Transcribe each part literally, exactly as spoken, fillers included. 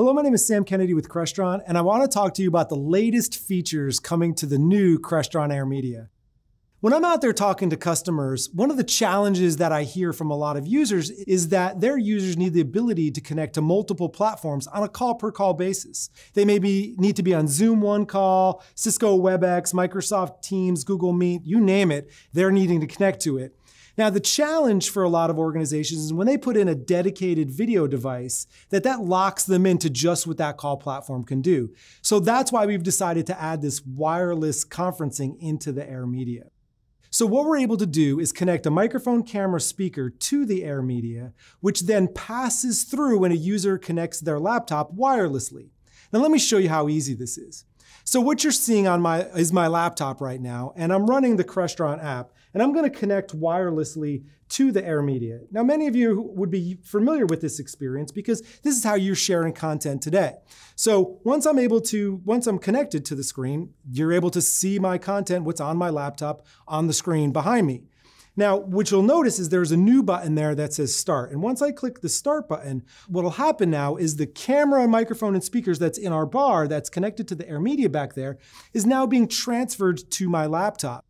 Hello, my name is Sam Kennedy with Crestron, and I want to talk to you about the latest features coming to the new Crestron AirMedia. When I'm out there talking to customers, one of the challenges that I hear from a lot of users is that their users need the ability to connect to multiple platforms on a call-per-call basis. They may be, need to be on Zoom one call, Cisco WebEx, Microsoft Teams, Google Meet, you name it, they're needing to connect to it. Now, the challenge for a lot of organizations is when they put in a dedicated video device, that that locks them into just what that call platform can do. So that's why we've decided to add this wireless conferencing into the AirMedia. So what we're able to do is connect a microphone, camera, speaker to the AirMedia, which then passes through when a user connects their laptop wirelessly. Now, let me show you how easy this is. So what you're seeing on my is my laptop right now, and I'm running the Crestron app, and I'm going to connect wirelessly to the AirMedia. Now, many of you would be familiar with this experience because this is how you're sharing content today. So once I'm able to, once I'm connected to the screen, you're able to see my content, what's on my laptop, on the screen behind me. Now, what you'll notice is there's a new button there that says Start. And once I click the Start button, what'll happen now is the camera, microphone, and speakers that's in our bar that's connected to the AirMedia back there is now being transferred to my laptop.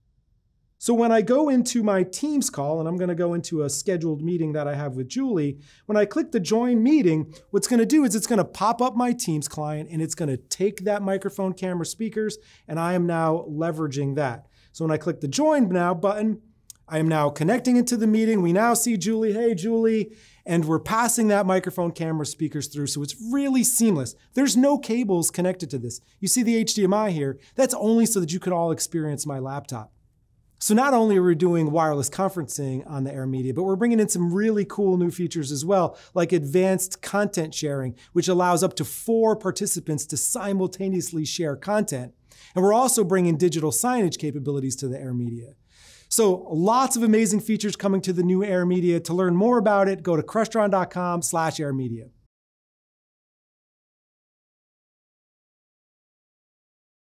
So when I go into my Teams call, and I'm going to go into a scheduled meeting that I have with Julie, when I click the Join Meeting, what's going to do is it's going to pop up my Teams client, and it's going to take that microphone, camera, speakers, and I am now leveraging that. So when I click the Join Now button, I am now connecting into the meeting. We now see Julie, hey Julie, and we're passing that microphone, camera, speakers through, so it's really seamless. There's no cables connected to this. You see the H D M I here? That's only so that you can all experience my laptop. So not only are we doing wireless conferencing on the AirMedia, but we're bringing in some really cool new features as well, like advanced content sharing, which allows up to four participants to simultaneously share content. And we're also bringing digital signage capabilities to the AirMedia. So lots of amazing features coming to the new AirMedia. To learn more about it, go to crestron dot com slash AirMedia.